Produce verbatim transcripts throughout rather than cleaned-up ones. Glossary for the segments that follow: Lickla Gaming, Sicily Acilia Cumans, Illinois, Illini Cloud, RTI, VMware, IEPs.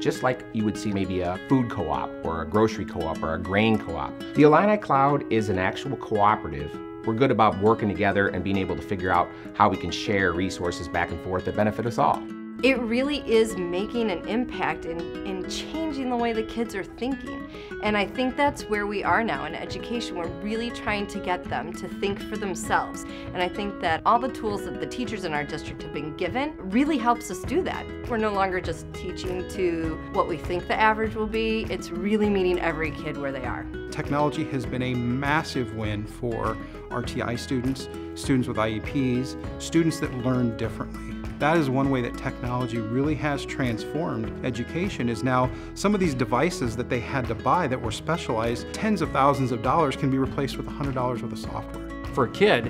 just like you would see maybe a food co-op or a grocery co-op or a grain co-op. The Illini Cloud is an actual cooperative. We're good about working together and being able to figure out how we can share resources back and forth that benefit us all. It really is making an impact in, in changing the way the kids are thinking. And I think that's where we are now in education. We're really trying to get them to think for themselves. And I think that all the tools that the teachers in our district have been given really helps us do that. We're no longer just teaching to what we think the average will be. It's really meeting every kid where they are. Technology has been a massive win for R T I students, students with I E Ps, students that learn differently. That is one way that technology really has transformed education, is now some of these devices that they had to buy that were specialized, tens of thousands of dollars, can be replaced with one hundred dollars worth of software. For a kid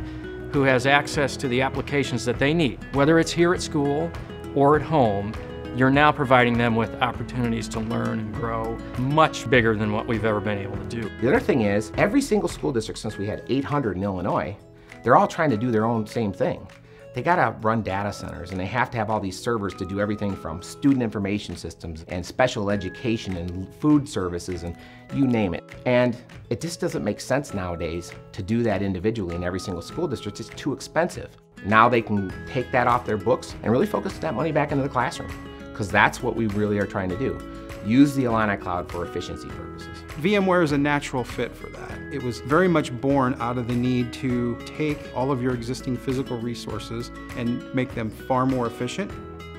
who has access to the applications that they need, whether it's here at school or at home, you're now providing them with opportunities to learn and grow much bigger than what we've ever been able to do. The other thing is, every single school district, since we had eight hundred in Illinois, they're all trying to do their own same thing. They gotta run data centers, and they have to have all these servers to do everything from student information systems and special education and food services and you name it. And it just doesn't make sense nowadays to do that individually in every single school district. It's too expensive. Now they can take that off their books and really focus that money back into the classroom, because that's what we really are trying to do. Use the Illini Cloud for efficiency purposes. VMware is a natural fit for that. It was very much born out of the need to take all of your existing physical resources and make them far more efficient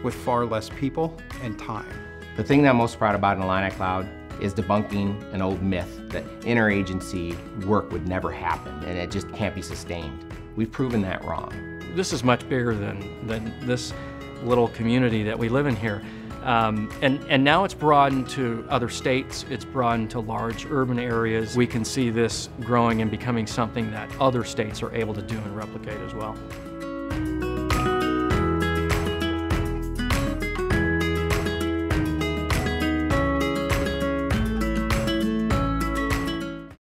with far less people and time. The thing that I'm most proud about in Illini Cloud is debunking an old myth that interagency work would never happen and it just can't be sustained. We've proven that wrong. This is much bigger than, than this little community that we live in here. Um, and, and now it's broadened to other states, it's broadened to large urban areas. We can see this growing and becoming something that other states are able to do and replicate as well.